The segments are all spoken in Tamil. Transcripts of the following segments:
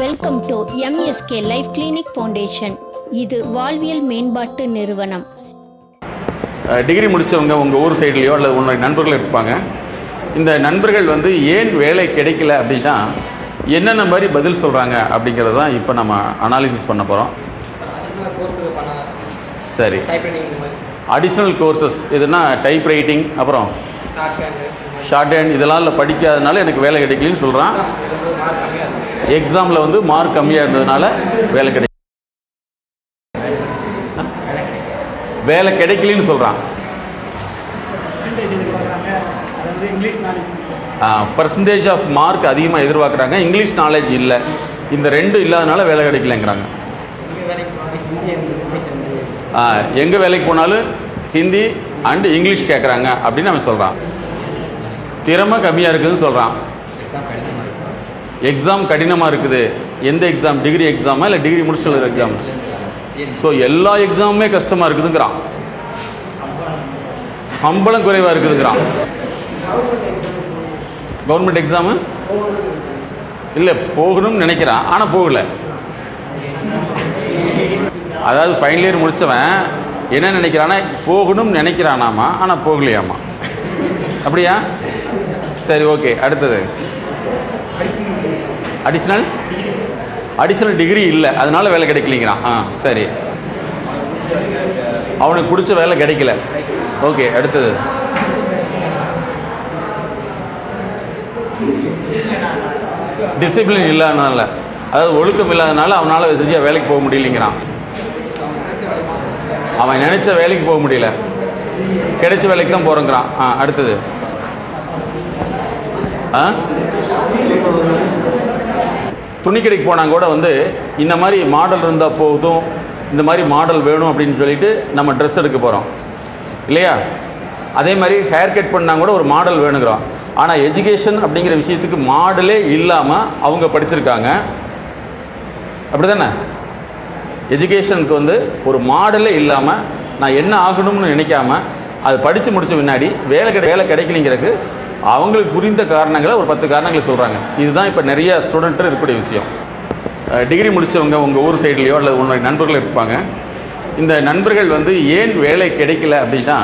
Welcome to MSK Life Clinic Foundation. இது வாழ்வியல் மேம்பாட்டு நிறுவனம். டிகிரி முடிச்சவங்க உங்க ஊர் சைடுலயோ அல்லது உங்க நண்பர்கள் இருப்பாங்க. இந்த நண்பர்கள் வந்து ஏன் வேலை கிடைக்கல அப்படினா என்னென்ன மாதிரி பதில் சொல்றாங்க அப்படிங்கறத தான் இப்போ நம்ம அனாலிசிஸ் பண்ண போறோம். சரி. அடிஷனல் கோர்சஸ் எதுனா டைப் ரைட்டிங் அப்புறம் ஷார்ட் ஹேண்ட் இதெல்லாம் படிக்காதனால எனக்கு வேலை கிடைக்கலன்னு சொல்றான். எக்ஸாமில் வந்து மார்க் கம்மியாக இருந்ததுனால வேலை கிடைக்கலன்னு சொல்கிறான். பர்சன்டேஜ் ஆஃப் மார்க் அதிகமாக எதிர்பார்க்குறாங்க, இங்கிலீஷ் நாலேஜ் இல்லை, இந்த ரெண்டு இல்லாதனால வேலை கிடைக்கலங்கிறாங்க. எங்கே வேலைக்கு போனாலும் ஹிந்தி அண்டு இங்கிலீஷ் கேட்குறாங்க அப்படின்னு நம்ம சொல்கிறான். திறமை கம்மியாக இருக்குதுன்னு சொல்கிறான். எக்ஸாம் கடினமாக இருக்குது. எந்த எக்ஸாம்? டிகிரி எக்ஸாமா இல்லை டிகிரி முடிச்சல எக்ஸாம்? ஸோ எல்லா எக்ஸாமுமே கஷ்டமாக இருக்குதுங்கிறான். சம்பளம் குறைவாக இருக்குதுங்கிறான். கவர்மெண்ட் எக்ஸாமு இல்லை போகணும்னு நினைக்கிறான், ஆனால் போகலை. அதாவது ஃபைனல் இயர் முடித்தவன் என்ன நினைக்கிறான்னா போகணும்னு நினைக்கிறானாமா, ஆனால் போகலையாமா. அப்படியா? சரி, ஓகே. அடுத்தது அடிஷ்னல் டிகிரி இல்லை, அதனால வேலை கிடைக்கலங்கிறான். சரி, அவனுக்கு பிடிச்ச வேலை கிடைக்கல. ஓகே, அடுத்தது டிசிப்ளின் இல்லாதனால, அதாவது ஒழுக்கம் இல்லாதனால அவனால் சரியாக வேலைக்கு போக முடியலைங்கிறான். அவன் நினைச்ச வேலைக்கு போக முடியல, கிடைச்ச வேலைக்கு தான் போறேங்கிறான். அடுத்தது துணி கடைக்கு போனாங்க கூட வந்து இந்த மாதிரி மாடல் இருந்தால் போதும், இந்த மாதிரி மாடல் வேணும் அப்படின்னு சொல்லிட்டு நம்ம ட்ரெஸ் எடுக்க போகிறோம் இல்லையா? அதே மாதிரி ஹேர் கட் பண்ணாங்க கூட ஒரு மாடல் வேணுங்கிறோம். ஆனால் எஜுகேஷன் அப்படிங்கிற விஷயத்துக்கு மாடலே இல்லாமல் அவங்க படிச்சிருக்காங்க, அப்படி தானே? எஜுகேஷனுக்கு வந்து ஒரு மாடலே இல்லாமல் நான் என்ன ஆகணும்னு நினைக்காம அது படித்து முடித்த முன்னாடி வேலை கிடைக்கலைங்கிறதுக்கு அவங்களுக்கு புரிந்த காரணங்களை ஒரு 10 காரணங்களை சொல்கிறாங்க. இதுதான் இப்போ நிறைய ஸ்டூடெண்ட்டு இருக்கக்கூடிய விஷயம். டிகிரி முடித்தவங்க உங்கள் ஊர் சைட்லேயோ அல்லது உங்களுடைய நண்பர்கள் இருப்பாங்க. இந்த நண்பர்கள் வந்து ஏன் வேலை கிடைக்கல அப்படின்னா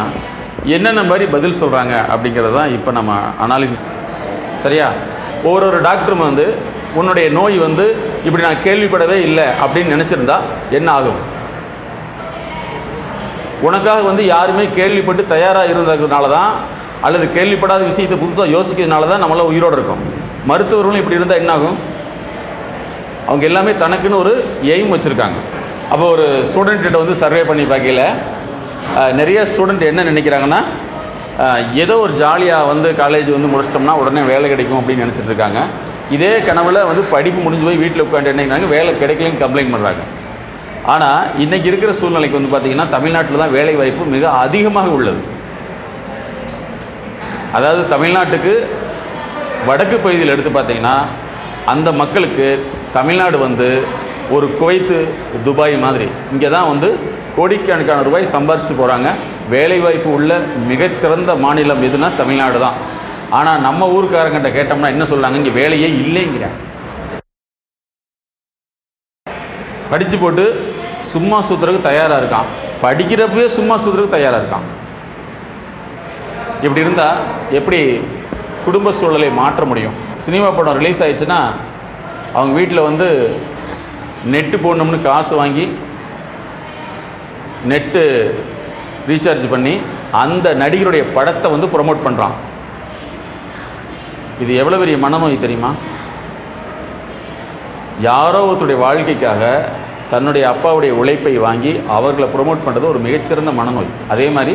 என்னென்ன மாதிரி பதில் சொல்கிறாங்க அப்படிங்கிறது தான் இப்போ நம்ம அனாலிசிஸ். சரியா? ஒவ்வொரு டாக்டரும் வந்து உன்னுடைய நோய் வந்து இப்படி நான் கேள்விப்படவே இல்லை அப்படின்னு நினச்சிருந்தா என்ன ஆகும்? உனக்காக வந்து யாருமே கேள்விப்பட்டு தயாராக இருந்ததுனால தான், அல்லது கேள்விப்படாத விஷயத்தை புதுசாக யோசிக்கிறதுனால தான் நம்மளால் உயிரோடு இருக்கும். மருத்துவர்களும் இப்படி இருந்தால் என்ன ஆகும்? அவங்க எல்லாமே தனக்குன்னு ஒரு எய்ம் வச்சுருக்காங்க. அப்போ ஒரு ஸ்டூடெண்ட்டிட்ட வந்து சர்வே பண்ணி பார்க்கல நிறைய ஸ்டூடெண்ட் என்ன நினைக்கிறாங்கன்னா ஏதோ ஒரு ஜாலியாக வந்து காலேஜ் வந்து முடிச்சிட்டோம்னா உடனே வேலை கிடைக்கும் அப்படின்னு நினச்சிட்ருக்காங்க. இதே கனவில் வந்து படிப்பு முடிஞ்சு போய் வீட்டில் உட்காந்து என்னங்கிறாங்க வேலை கிடைக்கலன்னு கம்ப்ளைண்ட் பண்ணுறாங்க. ஆனால் இன்றைக்கி இருக்கிற சூழ்நிலைக்கு வந்து பார்த்திங்கன்னா தமிழ்நாட்டில் தான் வேலை வாய்ப்பு மிக அதிகமாக உள்ளது. அதாவது தமிழ்நாட்டுக்கு வடக்கு பகுதியில் எடுத்து பார்த்திங்கன்னா அந்த மக்களுக்கு தமிழ்நாடு வந்து ஒரு குவைத்து துபாய் மாதிரி. இங்கே தான் வந்து கோடிக்கணக்கான ரூபாய் சம்பாரிச்சுட்டு போகிறாங்க. வேலைவாய்ப்பு உள்ள மிகச்சிறந்த மாநிலம் எதுனா தமிழ்நாடு தான். ஆனால் நம்ம ஊருக்காரங்கிட்ட கேட்டோம்னா என்ன சொல்கிறாங்க? இங்கே வேலையே இல்லைங்கிறாங்க. படித்து போட்டு சும்மா சுற்றுறதுக்கு தயாராக இருக்கான், படிக்கிறப்பவே சும்மா சுற்றுறதுக்கு தயாராக இருக்கான். இப்படி இருந்தால் எப்படி குடும்ப சூழலை மாற்ற முடியும்? சினிமா படம் ரிலீஸ் ஆயிடுச்சுன்னா அவங்க வீட்டில் வந்து நெட்டு போடணும்னு காசு வாங்கி நெட்டு ரீசார்ஜ் பண்ணி அந்த நடிகருடைய படத்தை வந்து ப்ரொமோட் பண்ணுறான். இது எவ்வளோ பெரிய மனநோய் தெரியுமா? யாரோ ஒருத்தருடைய வாழ்க்கைக்காக தன்னுடைய அப்பாவுடைய உழைப்பை வாங்கி அவர்களை ப்ரொமோட் பண்ணுறது ஒரு மிகச்சிறந்த மனநோய். அதே மாதிரி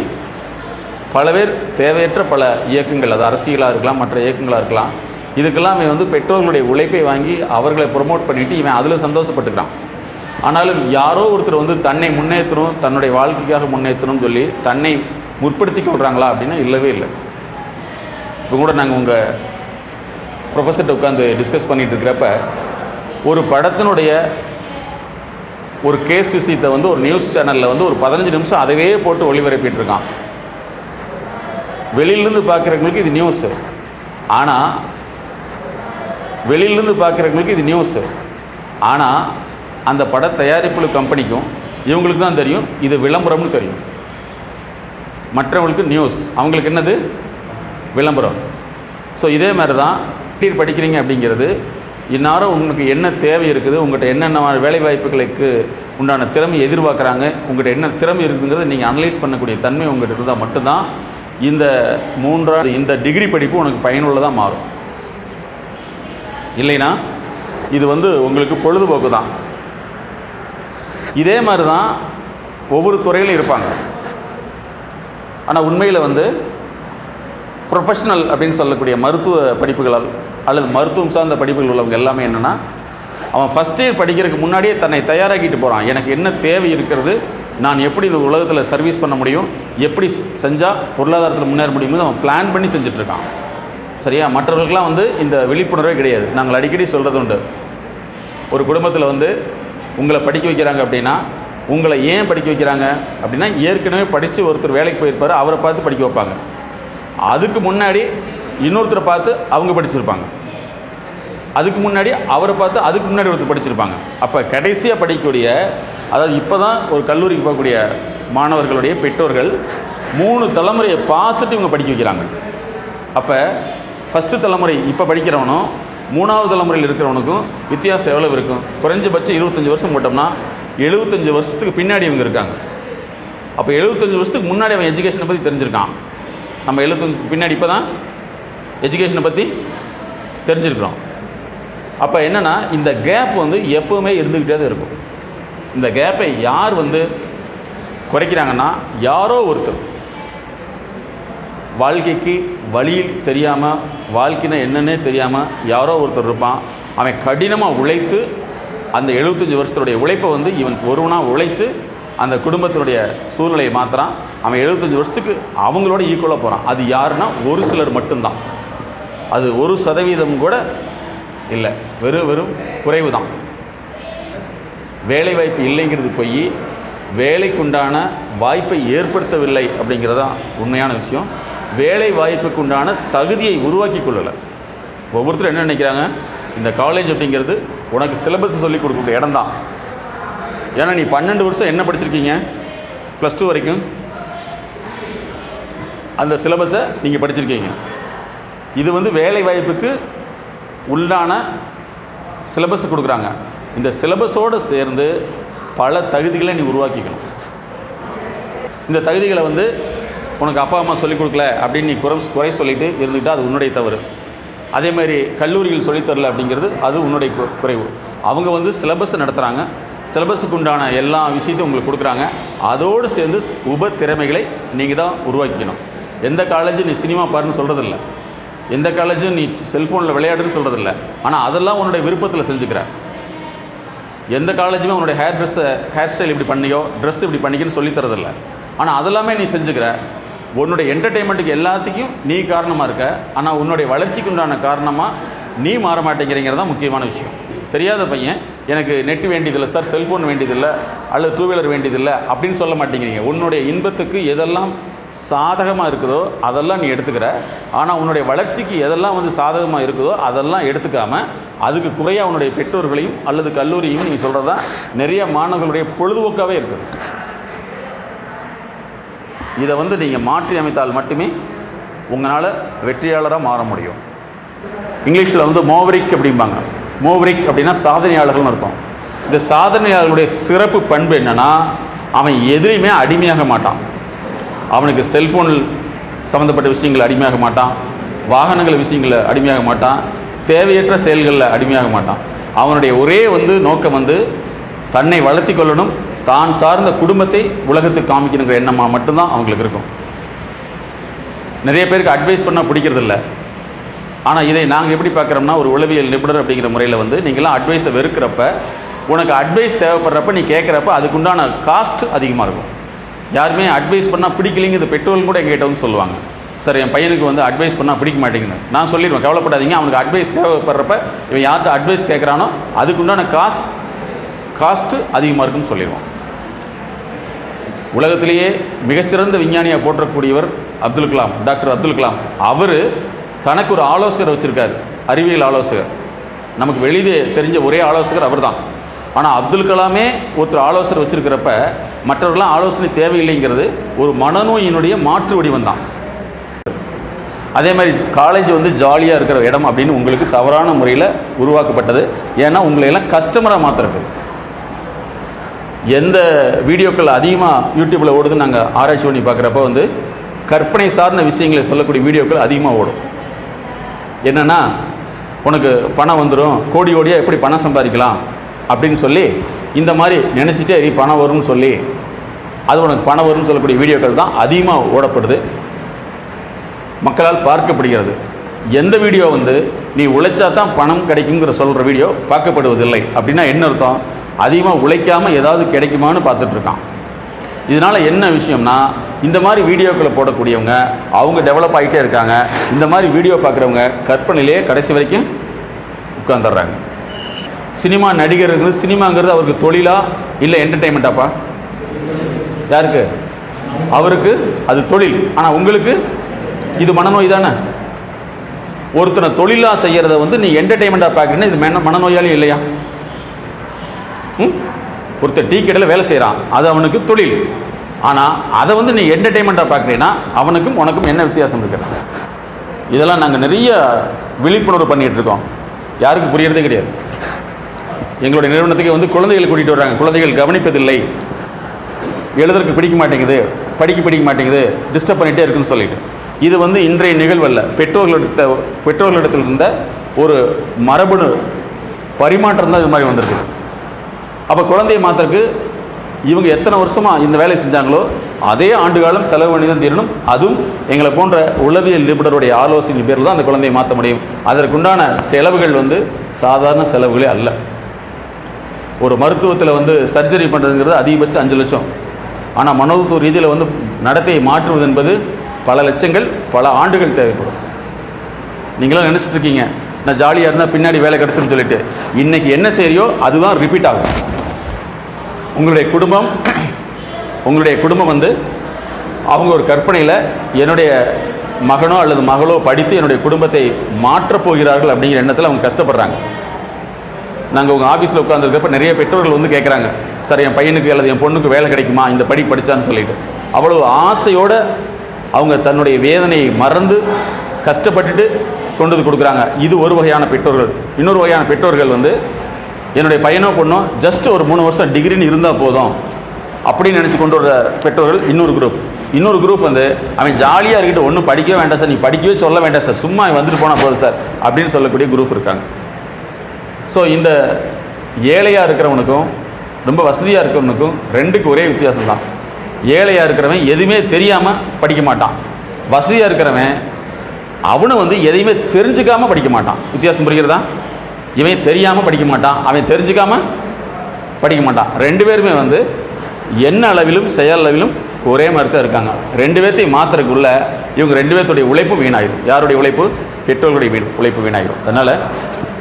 பல பேர் தேவையற்ற பல இயக்கங்கள், அது அரசியலாக இருக்கலாம், மற்ற இயக்கங்களாக இருக்கலாம், இதுக்கெல்லாம் இவன் வந்து பெற்றோர்களுடைய உழைப்பை வாங்கி அவர்களை ப்ரொமோட் பண்ணிவிட்டு இவன் அதில் சந்தோஷப்பட்டுக்கிறான். ஆனாலும் யாரோ ஒருத்தர் வந்து தன்னை முன்னேற்றணும், தன்னுடைய வாழ்க்கைக்காக முன்னேற்றணும்னு சொல்லி தன்னை முற்படுத்தி கொள்கிறாங்களா அப்படின்னா இல்லவே இல்லை. இப்போ கூட நாங்கள் உங்கள் ப்ரொஃபஸர்கிட்ட உட்காந்து டிஸ்கஸ் பண்ணிகிட்டு இருக்கிறப்ப ஒரு படத்தினுடைய ஒரு கேஸ் விஷயத்தை வந்து ஒரு நியூஸ் சேனலில் வந்து ஒரு 15 நிமிஷம் அதவே போட்டு ஒளிபரப்பிட்டுருக்கான். வெளியிலேருந்து பார்க்குறவங்களுக்கு இது நியூஸு, ஆனால் ஆனால் அந்த பட தயாரிப்பு கம்பெனிக்கும் இவங்களுக்கு தான் தெரியும் இது விளம்பரம்னு தெரியும். மற்றவங்களுக்கு நியூஸ், அவங்களுக்கு என்னது விளம்பரம். ஸோ இதே மாதிரி தான் டீர் படிக்கிறீங்க அப்படிங்கிறது இந்நேரம் உங்களுக்கு என்ன தேவை இருக்குது, உங்கள்கிட்ட என்னென்ன வேலைவாய்ப்புகளுக்கு உண்டான திறமை எதிர்பார்க்குறாங்க, உங்கள்கிட்ட என்ன திறமை இருக்குங்கிறத நீங்கள் அனலைஸ் பண்ணக்கூடிய தன்மை உங்கள்கிட்ட இருந்தால் மட்டும்தான் இந்த இந்த டிகிரி படிப்பு உனக்கு பயனுள்ளதாக மாறும். இல்லைனா இது உங்களுக்கு பொழுதுபோக்கு தான். இதே மாதிரி தான் ஒவ்வொரு துறையிலும் இருப்பாங்க. ஆனால் உண்மையில் ப்ரொஃபஷ்னல் அப்படின்னு சொல்லக்கூடிய மருத்துவ படிப்புகளால் அல்லது மருத்துவம் சார்ந்த படிப்புகள் உள்ளவங்க எல்லாமே என்னென்னா, அவன் ஃபஸ்ட் இயர் படிக்கிறதுக்கு முன்னாடியே தன்னை தயாராகிட்டு போகிறான். எனக்கு என்ன தேவை இருக்கிறது, நான் எப்படி இந்த உலகத்தில் சர்வீஸ் பண்ண முடியும், எப்படி செஞ்சால் பொருளாதாரத்தில் முன்னேற முடியும்னு அவன் பிளான் பண்ணி செஞ்சிட்ருக்கான். சரியா? மற்றவர்களுக்கெல்லாம் இந்த விழிப்புணர்வே கிடையாது. நாங்கள் அடிக்கடி சொல்கிறது உண்டு, ஒரு குடும்பத்தில் உங்களை படிக்க வைக்கிறாங்க அப்படின்னா உங்களை ஏன் படிக்க வைக்கிறாங்க அப்படின்னா, ஏற்கனவே படித்து ஒருத்தர் வேலைக்கு போயிருப்பார், அவரை பார்த்து படிக்க வைப்பாங்க. அதுக்கு முன்னாடி இன்னொருத்தரை பார்த்து அவங்க படிச்சிருப்பாங்க, அதுக்கு முன்னாடி அவரை பார்த்து அதுக்கு முன்னாடி ஒருத்தர் படிச்சிருப்பாங்க. அப்போ கடைசியாக படிக்கக்கூடிய, அதாவது இப்போ தான் ஒரு கல்லூரிக்கு போகக்கூடிய மாணவர்களுடைய பெற்றோர்கள் 3 தலைமுறையை பார்த்துட்டு இவங்க படிக்க வைக்கிறாங்க. அப்போ ஃபஸ்ட்டு தலைமுறை இப்போ படிக்கிறவனும் 3வது தலைமுறையில் இருக்கிறவனுக்கும் வித்தியாசம் எவ்வளவு இருக்கும்? குறைஞ்சபட்சம் 25 வருஷம் போட்டோம்னா 75 வருஷத்துக்கு பின்னாடி இவங்க இருக்காங்க. அப்போ 75 வருஷத்துக்கு முன்னாடி அவன் எஜுகேஷனை பற்றி தெரிஞ்சிருக்கான். நம்ம 75 வருஷத்துக்கு பின்னாடி இப்போ தான் எஜுகேஷனை பற்றி தெரிஞ்சிருக்கிறோம். அப்போ என்னென்னா, இந்த கேப் எப்போவுமே இருந்துக்கிட்டே தான் இருக்கும். இந்த கேப்பை யார் குறைக்கிறாங்கன்னா, யாரோ ஒருத்தர் வாழ்க்கைக்கு வழியில் தெரியாமல், வாழ்க்கைனா என்னன்னே தெரியாமல் யாரோ ஒருத்தர் இருப்பான். அவன் கடினமாக உழைத்து அந்த 75 வருஷத்துடைய உழைப்பை இவன் ஒருவனாக உழைத்து அந்த குடும்பத்தினுடைய சூழ்நிலையை மாத்திரம் அவன் 75 வருஷத்துக்கு அவங்களோட ஈக்குவலாக போகிறான். அது யாருன்னா ஒரு சிலர் மட்டும்தான். அது 1% கூட இல்லை, வெறும் குறைவு தான். வேலைவாய்ப்பு இல்லைங்கிறது போய் வேலைக்குண்டான வாய்ப்பை ஏற்படுத்தவில்லை அப்படிங்கிறது தான் உண்மையான விஷயம். வேலை வாய்ப்புக்குண்டான தகுதியை உருவாக்கி கொள்ளலை. ஒவ்வொருத்தரும் என்ன நினைக்கிறாங்க, இந்த காலேஜ் அப்படிங்கிறது உனக்கு சிலபஸ் சொல்லிக் கொடுக்கக்கூடிய இடம் தான். ஏன்னா நீ 12 வருஷம் என்ன படிச்சிருக்கீங்க, +2 வரைக்கும் அந்த சிலபஸை நீங்கள் படிச்சிருக்கீங்க. இது வேலை வாய்ப்புக்கு உள்ளான சிலபஸ் கொடுக்குறாங்க. இந்த சிலபஸோடு சேர்ந்து பல தகுதிகளை நீ உருவாக்கிக்கணும். இந்த தகுதிகளை உனக்கு அப்பா அம்மா சொல்லிக் கொடுக்கல அப்படின்னு நீ குறை சொல்லிட்டு இருந்துக்கிட்டால் அது உன்னுடைய தவறு. அதே மாதிரி கல்லூரிகள் சொல்லித்தரல அப்படிங்கிறது அது உன்னுடைய குறைவு. அவங்க சிலபஸை நடத்துகிறாங்க, சிலபஸுக்கு உண்டான எல்லா விஷயத்தையும் உங்களுக்கு கொடுக்குறாங்க. அதோடு சேர்ந்து உப திறமைகளை நீங்கள் தான் உருவாக்கிக்கணும். எந்த காலேஜும் நீ சினிமா பாருன்னு சொல்கிறதில்ல, எந்த காலேஜும் நீ செல்ஃபோனில் விளையாடுன்னு சொல்கிறதில்ல. ஆனால் அதெல்லாம் உன்னுடைய விருப்பத்தில் செஞ்சுக்கிற. எந்த காலேஜுமே உன்னுடைய ஹேர் ஸ்டைல் இப்படி பண்ணியோ, ட்ரெஸ் இப்படி பண்ணிக்கன்னு சொல்லித்தரதில்லை. ஆனால் அதெல்லாமே நீ செஞ்சுக்கிற. உன்னுடைய என்டர்டெயின்மெண்ட்டுக்கு எல்லாத்துக்கும் நீ காரணமாக இருக்க. ஆனால் உன்னுடைய வளர்ச்சிக்கு உண்டான காரணமாக நீ மாற மாட்டேங்கிறீங்கிறது தான் முக்கியமான விஷயம். தெரியாத பையன் எனக்கு நெட்டு வேண்டியதில்லை சார், செல்ஃபோன் வேண்டியதில்லை அல்லது 2 வீலர் வேண்டியதில்லை அப்படின்னு சொல்ல மாட்டேங்கிறீங்க. உன்னுடைய இன்பத்துக்கு எதெல்லாம் சாதகமாக இருக்குதோ அதெல்லாம் நீ எடுத்துக்கிற. ஆனால் உன்னுடைய வளர்ச்சிக்கு எதெல்லாம் சாதகமாக இருக்குதோ அதெல்லாம் எடுத்துக்காமல் அதுக்கு குறையாக உன்னுடைய பெற்றோர்களையும் அல்லது கல்லூரியையும் நீங்கள் சொல்கிறதா நிறைய மாணவர்களுடைய பொழுதுபோக்காகவே இருக்குது. இதை நீங்கள் மாற்றி அமைத்தால் மட்டுமே உங்களால் வெற்றியாளராக மாற முடியும். இங்கிலீஷில் மோவரிக் அப்படிம்பாங்க. மோவரிக் அப்படின்னா சாதனையாளர்கள்னு அர்த்தம். இந்த சாதனையாளர்களுடைய சிறப்பு பண்பு என்னென்னா, அவன் எதிரையுமே அடிமையாக மாட்டான். அவனுக்கு செல்ஃபோன் சம்மந்தப்பட்ட விஷயங்கள் அடிமையாக மாட்டான், வாகனங்கள் விஷயங்களை அடிமையாக மாட்டான், தேவையற்ற செயல்களில் அடிமையாக மாட்டான். அவனுடைய ஒரே நோக்கம் தன்னை வளர்த்தி கொள்ளணும், தான் சார்ந்த குடும்பத்தை உலகத்துக்கு காமிக்கணுங்கிற எண்ணமாக மட்டும்தான் அவங்களுக்கு இருக்கும். நிறைய பேருக்கு அட்வைஸ் பண்ணால் பிடிக்கிறதில்ல. ஆனால் இதை நாங்கள் எப்படி பார்க்குறோம்னா, ஒரு உளவியல் நிபுணர் அப்படிங்கிற முறையில் நீங்களாம் அட்வைஸை வெறுக்கிறப்ப, உனக்கு அட்வைஸ் தேவைப்படுறப்ப, நீ கேட்குறப்ப அதுக்குண்டான காஸ்ட் அதிகமாக இருக்கும். யாருமே அட்வைஸ் பண்ணால் பிடிக்கலைங்கிறது பெற்றோர்கள் கூட எங்ககிட்ட சொல்லுவாங்க. சார் என் பையனுக்கு அட்வைஸ் பண்ணால் பிடிக்க மாட்டேங்குது. நான் சொல்லிடுவேன், கவலைப்படாதீங்க, அவனுக்கு அட்வைஸ் தேவைப்படுறப்ப இவன் யார்கிட்ட அட்வைஸ் கேட்குறானோ அதுக்குண்டான காஸ்ட்டு அதிகமாக இருக்குன்னு சொல்லிடுவோம். உலகத்திலேயே மிகச்சிறந்த விஞ்ஞானியாக போற்றக்கூடியவர் அப்துல் கலாம், டாக்டர் அப்துல் கலாம். அவர் தனக்கு ஒரு ஆலோசகர் வச்சுருக்காரு, அறிவியல் ஆலோசகர். நமக்கு வெளியே தெரிஞ்ச ஒரே ஆலோசகர் அவர் தான். ஆனால் அப்துல் கலாமே ஒருத்தர் ஆலோசனை வச்சுருக்கிறப்ப மற்றவர்களாம் ஆலோசனை தேவையில்லைங்கிறது ஒரு மனநோயினுடைய மாற்று வடிவம் தான். அதே மாதிரி காலேஜ் வந்து ஜாலியாக இருக்கிற இடம் அப்படின்னு உங்களுக்கு தவறான முறையில் உருவாக்கப்பட்டது. ஏன்னா உங்களையெல்லாம் கஸ்டமராக மாற்றுறது. எந்த வீடியோக்கள் அதிகமாக யூடியூப்பில் ஓடுதுன்னு நாங்கள் ஆராய்ச்சி பண்ணி பார்க்குறப்ப வந்து கற்பனை சார்ந்த விஷயங்களை சொல்லக்கூடிய வீடியோக்கள் அதிகமாக ஓடும். என்னென்னா உனக்கு பணம் வந்துடும், கோடி கோடியாக எப்படி பணம் சம்பாதிக்கலாம் அப்படின்னு சொல்லி இந்த மாதிரி நினச்சிட்டே பணம் வரும்னு சொல்லி அது உனக்கு பணம் வரும்னு சொல்லக்கூடிய வீடியோக்கள் தான் அதிகமாக ஓடப்படுது, மக்களால் பார்க்கப்படுகிறது. எந்த வீடியோ வந்து நீ உழைச்சா தான் பணம் கிடைக்குங்கிற சொல்கிற வீடியோ பார்க்கப்படுவதில்லை. அப்படின்னா என்ன அர்த்தம்? அதிகமாக உழைக்காமல் ஏதாவது கிடைக்குமான்னு பார்த்துட்ருக்கான். இதனால் என்ன விஷயம்னா, இந்த மாதிரி வீடியோக்களை போடக்கூடியவங்க அவங்க டெவலப் ஆகிட்டே இருக்காங்க. இந்த மாதிரி வீடியோ பார்க்குறவங்க கற்பனையிலேயே கடைசி வரைக்கும் உட்காந்துடுறாங்க. சினிமா நடிகர்கள், சினிமாங்கிறது அவருக்கு தொழிலா இல்லை என்டர்டெயின்மெண்ட்டாப்பா? யாருக்கு? அவருக்கு அது தொழில். ஆனால் உங்களுக்கு இது மனநோய் தானே. ஒருத்தனை தொழிலாக செய்கிறத வந்து நீ என்டர்டெயின்மெண்ட்டாக பார்க்குறீங்கன்னா இது மனநோயாளி இல்லையா? ஒருத்தர் டீ கடையில் வேலை செய்கிறான், அது அவனுக்கு தொழில். ஆனால் அதை வந்து நீ என்டர்டெயின்மெண்ட்டாக பார்க்குறீங்கன்னா அவனுக்கும் உனக்கும் என்ன வித்தியாசம் இருக்கிறது? இதெல்லாம் நாங்கள் நிறைய விழிப்புணர்வு பண்ணிகிட்ருக்கோம். யாருக்கு புரியறதே கிடையாது. எங்களுடைய நிறுவனத்துக்கு வந்து குழந்தைகள் கூட்டிகிட்டு வர்றாங்க. குழந்தைகள் கவனிப்பதில்லை, எழுதுறதுக்கு பிடிக்க மாட்டேங்குது, படிக்க மாட்டேங்குது, டிஸ்டர்ப் பண்ணிகிட்டே இருக்குன்னு சொல்லிட்டு இது வந்து இன்றைய நிகழ்வல்ல, பெற்றோர்களிடத்தில் இருந்த ஒரு மரபணு பரிமாற்றம் தான் இது மாதிரி வந்திருக்கு. அப்போ குழந்தைய மாத்திரக்கு இவங்க எத்தனை வருஷமாக இந்த வேலையை செஞ்சாங்களோ அதே ஆண்டு காலம் செலவு பண்ணி தான் தீரணும். அதுவும் எங்களை போன்ற உளவியல் நிபுணருடைய ஆலோசனை பேரில் தான் அந்த குழந்தையை மாற்ற முடியும். அதற்குண்டான செலவுகள் வந்து சாதாரண செலவுகளே அல்ல. ஒரு மருத்துவத்தில் வந்து சர்ஜரி பண்ணுறதுங்கிறது அதிகபட்சம் 5 லட்சம். ஆனால் மனோதத்துவ ரீதியில் வந்து நடத்தையை மாற்றுவது என்பது பல லட்சங்கள், பல ஆண்டுகள் தேவைப்படும். நீங்களாம் நினச்சிட்ருக்கீங்க நான் ஜாலியாக இருந்தால் பின்னாடி வேலை கிடச்சின்னு சொல்லிட்டு இன்றைக்கி என்ன செய்யறியோ அதுதான் ரிப்பீட் ஆகும். உங்களுடைய குடும்பம் வந்து அவங்க ஒரு கற்பனையில் என்னுடைய மகனோ அல்லது மகளோ படித்து என்னுடைய குடும்பத்தை மாற்றப்போகிறார்கள் அப்படிங்கிற எண்ணத்தில் அவங்க கஷ்டப்படுறாங்க. நாங்கள் உங்கள் ஆஃபீஸில் உட்காந்துருக்கப்ப நிறைய பெற்றோர்கள் வந்து கேட்குறாங்க, சார் என் பையனுக்கு அல்லது என் பொண்ணுக்கு வேலை கிடைக்குமா, இந்த படி படித்தான்னு சொல்லிட்டு அவ்வளோ ஆசையோடு அவங்க தன்னுடைய வேதனையை மறந்து கஷ்டப்பட்டுட்டு கொண்டு வந்து கொடுக்குறாங்க. இது ஒரு வகையான பெற்றோர்கள். இன்னொரு வகையான பெற்றோர்கள் வந்து என்னுடைய பையனோ பொண்ணோ ஜஸ்ட் ஒரு 3 வருஷம் டிகிரின்னு இருந்தால் போதும் அப்படின்னு நினச்சி கொண்டு வர பெற்றோர்கள் இன்னொரு குரூப் வந்து அவன் ஜாலியாக இருக்கிட்டு ஒன்றும் படிக்கவே வேண்டாம் சார், நீ படிக்கவே சொல்ல வேண்டாம் சார், சும்மா வந்துட்டு போனால் போதும் சார் அப்படின்னு சொல்லக்கூடிய குரூப் இருக்காங்க. ஸோ இந்த ஏழையாக இருக்கிறவனுக்கும் ரொம்ப வசதியாக இருக்கிறவனுக்கும் ரெண்டுக்கு ஒரே வித்தியாசம் தான். ஏழையாக இருக்கிறவன் எதுவுமே தெரியாமல் படிக்க மாட்டான், வசதியாக இருக்கிறவன் அவனை வந்து எதையுமே தெரிஞ்சுக்காமல் படிக்க மாட்டான். வித்தியாசம் புரிகிறதா? இவன் தெரியாமல் படிக்க மாட்டான், அவன் தெரிஞ்சுக்காமல் படிக்க மாட்டான். 2 பேருமே வந்து எண்ண அளவிலும் செயல் அளவிலும் ஒரே மாதிரி தான் இருக்காங்க. 2 பேர்த்தையும் மாத்திரக்குள்ள இவங்க 2 பேர்த்துடைய உழைப்பு வீணாயிடும். யாருடைய உழைப்பு? பெற்றோர்களுடைய உழைப்பு வீணாயிடும். அதனால்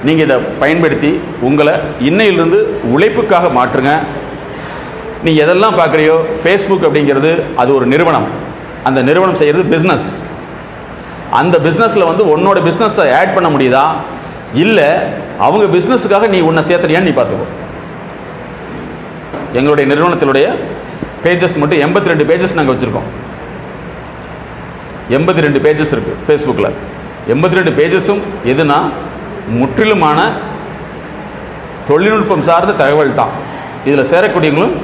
நீங்கள் இதை பயன்படுத்தி உங்களை இன்னையிலிருந்து உழைப்புக்காக மாற்றுங்க. நீங்கள் எதெல்லாம் பார்க்குறியோ, ஃபேஸ்புக் அப்படிங்கிறது அது ஒரு நிறுவனம், அந்த நிறுவனம் செய்கிறது பிஸ்னஸ். அந்த பிஸ்னஸில் வந்து உன்னோட பிஸ்னஸை ஆட் பண்ண முடியுதா, இல்லை அவங்க பிஸ்னஸுக்காக நீ உன்னை சேர்த்துறியான்னு நீ பார்த்துக்கோ. எங்களுடைய நிறுவனத்தினுடைய பேஜஸ் மட்டும் 82 பேஜஸ் நாங்கள் வச்சுருக்கோம். 82 பேஜஸ் இருக்குது ஃபேஸ்புக்கில். 82 பேஜஸும் எதுனா முற்றிலுமான தொழில்நுட்பம் சார்ந்த தகவல் தான். இதில் சேரக்கூடியவங்களும்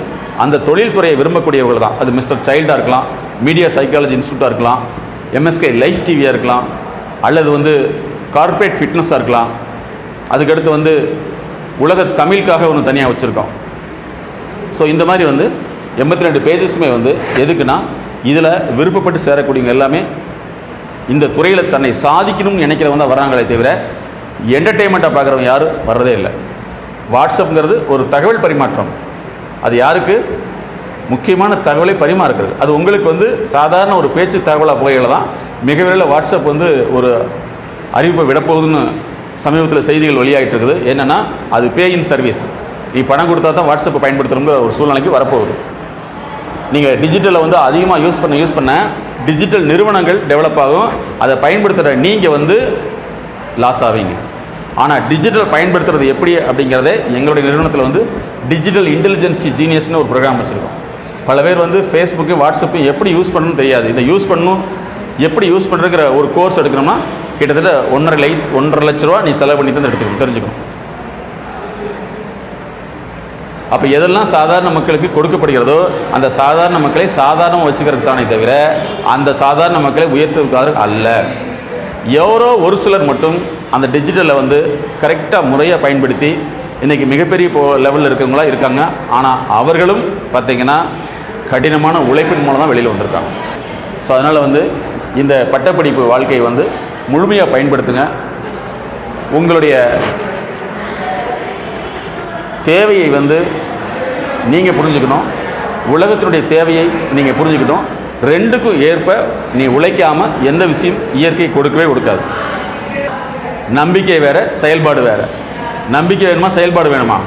அந்த தொழில்துறையை விரும்பக்கூடியவர்கள் தான். அது மிஸ்டர் சைல்டாக இருக்கலாம், மீடியா சைக்காலஜி இன்ஸ்டியூட்டாக இருக்கலாம், MSK லைஃப் டிவியாக இருக்கலாம், அல்லது வந்து கார்ப்பரேட் ஃபிட்னஸாக இருக்கலாம். அதுக்கடுத்து வந்து உலக தமிழுக்காக ஒன்று தனியாக வச்சுருக்கோம். ஸோ இந்த மாதிரி வந்து 82 பேஜஸுமே வந்து எதுக்குன்னா, இதில் விருப்பப்பட்டு சேரக்கூடியவங்க எல்லாமே இந்த துறையில் தன்னை சாதிக்கணும்னு நினைக்கிறவங்க தான் வர்றாங்களே தவிர என்டர்டெயின்மெண்ட்டாக பார்க்குறவங்க யாரும் வர்றதே இல்லை. வாட்ஸ்அப்புங்கிறது ஒரு தகவல் பரிமாற்றம். அது யாருக்கு? முக்கியமான தகவலை பரிமாறுகிறது. அது உங்களுக்கு வந்து சாதாரண ஒரு பேச்சு தகவலாக போகையில் தான் மிக விரைவில் வாட்ஸ்அப் வந்து ஒரு அறிவிப்பை விடப்போகுதுன்னு சமீபத்தில் செய்திகள் வெளியாகிட்டு இருக்குது. என்னென்னா அது பேயின் சர்வீஸ். நீ பணம் கொடுத்தா தான் வாட்ஸ்அப்பை பயன்படுத்தணுங்கிற ஒரு சூழ்நிலைக்கு வரப்போகுது. நீங்கள் டிஜிட்டலை வந்து அதிகமாக யூஸ் பண்ண டிஜிட்டல் நிறுவனங்கள் டெவலப் ஆகும். அதை பயன்படுத்துகிற நீங்கள் வந்து லாஸ் ஆவீங்க. ஆனால் டிஜிட்டல் பயன்படுத்துறது எப்படி அப்படிங்கிறதே எங்களுடைய நிறுவனத்தில் வந்து டிஜிட்டல் இன்டெலிஜென்ஸ் ஜீனியஸ்னு ஒரு ப்ரோக்ராம் வச்சுருக்கோம். பல பேர் வந்து ஃபேஸ்புக்கு வாட்ஸ்அப்பு எப்படி யூஸ் பண்ணணும்னு தெரியாது. இதை யூஸ் பண்ணணும், எப்படி யூஸ் பண்ணுறங்கிற ஒரு கோர்ஸ் எடுக்கணும்னா கிட்டத்தட்ட 1.5 லட்ச ரூபா நீ செலவு பண்ணி தான் எடுத்துக்கணும், தெரிஞ்சுக்கணும். அப்போ எதெல்லாம் சாதாரண மக்களுக்கு கொடுக்கப்படுகிறதோ அந்த சாதாரண மக்களை சாதாரணமாக வச்சுக்கிறதுக்கு தானே தவிர அந்த சாதாரண மக்களை உயர்த்துவதற்காக அல்ல. எவரோ ஒரு சிலர் மட்டும் அந்த டிஜிட்டலை வந்து கரெக்டாக முறையாக பயன்படுத்தி இன்றைக்கி மிகப்பெரிய லெவலில் இருக்கிறவங்களா இருக்காங்க. ஆனால் அவர்களும் பார்த்திங்கன்னா கடினமான உழைப்பின் மூலம் தான் வெளியில் வந்திருக்காங்க. ஸோ அதனால் வந்து இந்த பட்டப்படிப்பு வாழ்க்கையை வந்து முழுமையாக பயன்படுத்துங்க. உங்களுடைய தேவையை வந்து நீங்கள் புரிஞ்சுக்கணும், உலகத்தினுடைய தேவையை நீங்கள் புரிஞ்சுக்கணும். ரெண்டுக்கும் ஏற்ப நீ உழைக்காமல் எந்த விஷயம் இயற்கை கொடுக்கவே கொடுக்காது. நம்பிக்கை வேறு, செயல்பாடு வேறு. நம்பிக்கை வேணுமா செயல்பாடு வேணுமா?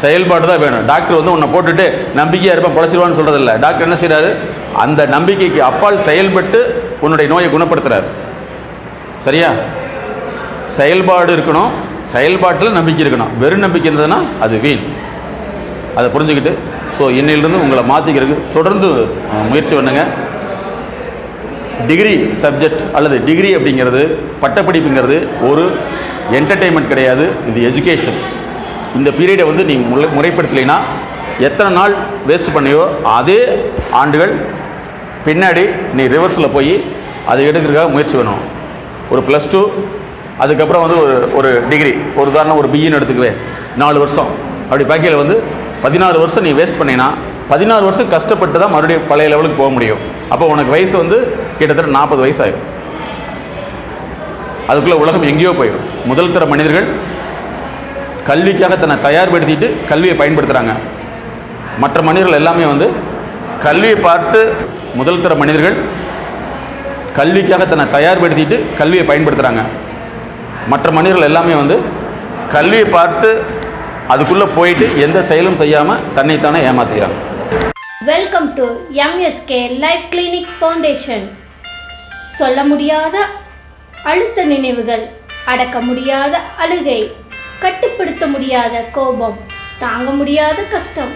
செயல்பாடு தான் வேணும். டாக்டர் வந்து உன்னை போட்டுட்டு நம்பிக்கையாக இருப்பேன் பொழைச்சிருவான்னு சொல்கிறதில்ல. டாக்டர் என்ன செய்கிறாரு, அந்த நம்பிக்கைக்கு அப்பால் செயல்பட்டு உன்னுடைய நோயை குணப்படுத்துகிறார். சரியா? செயல்பாடு இருக்கணும், செயல்பாட்டில் நம்பிக்கை இருக்கணும். வெறும் நம்பிக்கை இருந்ததுன்னா அது வீண். அதை புரிஞ்சுக்கிட்டு ஸோ இன்னிலிருந்து உங்களை மாற்றிக்கிறதுக்கு தொடர்ந்து முயற்சி பண்ணுங்கள். டிகிரி சப்ஜெக்ட் அல்லது டிகிரி அப்படிங்கிறது, பட்டப்படிப்புங்கிறது ஒரு என்டர்டெயின்மெண்ட் கிடையாது, இது எஜுகேஷன். இந்த பீரியடை வந்து நீ முறைப்படுத்தலைன்னா எத்தனை நாள் வேஸ்ட் பண்ணியோ அதே ஆண்டுகள் பின்னாடி நீ ரிவர்ஸில் போய் அதை எடுக்கிறதுக்காக முயற்சி பண்ணணும். ஒரு +2, அதுக்கப்புறம் வந்து ஒரு டிகிரி, ஒரு உதாரணம் ஒரு பிஇன்னு எடுத்துக்குவேன், 4 வருஷம். அப்படி பேக்கையில் வந்து 14 வருஷம் நீ வேஸ்ட் பண்ணினா 14 வருஷம் கஷ்டப்பட்டு தான் மறுபடியும் பழைய லெவலுக்கு போக முடியும். அப்போ உனக்கு வயசு வந்து கிட்டத்தட்ட 40 வயசு ஆகிடும். அதுக்குள்ளே உலகம் எங்கேயோ போயிடும். முதல் தர மனிதர்கள் கல்விக்காக தன்னை தயார்படுத்திட்டு கல்வியை பயன்படுத்துகிறாங்க. மற்ற மனிதர்கள் எல்லாமே வந்து கல்வியை பார்த்து முதல் தர மனிதர்கள் கல்விக்காக தன்னை தயார்படுத்திட்டு கல்வியை பயன்படுத்துகிறாங்க. மற்ற மனிதர்கள் எல்லாமே வந்து கல்வியை பார்த்து அதுக்குள்ளே போயிட்டு எந்த செயலும் செய்யாமல் தன்னைத்தானே ஏமாத்துகிறாங்க. Welcome to MSK life clinic foundation. சொல்ல முடியாத அழுத்த நினைவுகள், அடக்க முடியாத அழுகை, கட்டுப்படுத்த முடியாத கோபம், தாங்க முடியாத கஷ்டம்,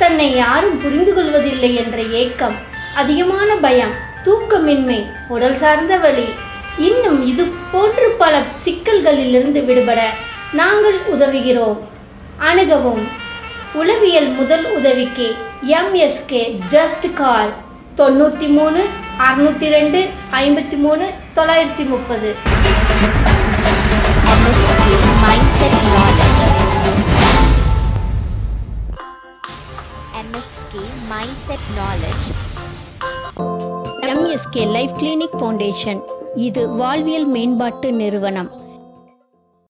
தன்னை யாரும் புரிந்து கொள்வதில்லை என்ற ஏக்கம், அதிகமான பயம், தூக்கமின்மை, உடல் சார்ந்த வலி, இன்னும் இது போன்று பல சிக்கல்களிலிருந்து விடுபட நாங்கள் உதவுகிறோம். அணுகவும் உளவியல் முதல் உதவிக்கு MSK just call 93 602 53 930. MSK Mindset Knowledge. MSK Life Clinic Foundation. இது வாழ்வியல் மேம்பாட்டு நிறுவனம்.